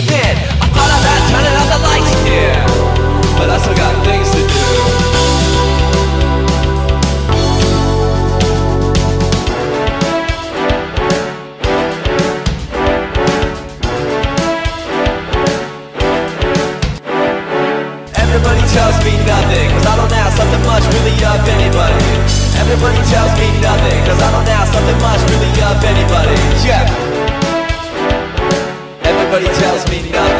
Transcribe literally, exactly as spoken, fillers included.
within. I thought about turning out the lights, yeah, but I still got things to do. Everybody tells me nothing, cause I don't ask something much really of anybody. Everybody tells me nothing, cause I don't ask something much really of anybody. Yeah. Everybody tells me nothing.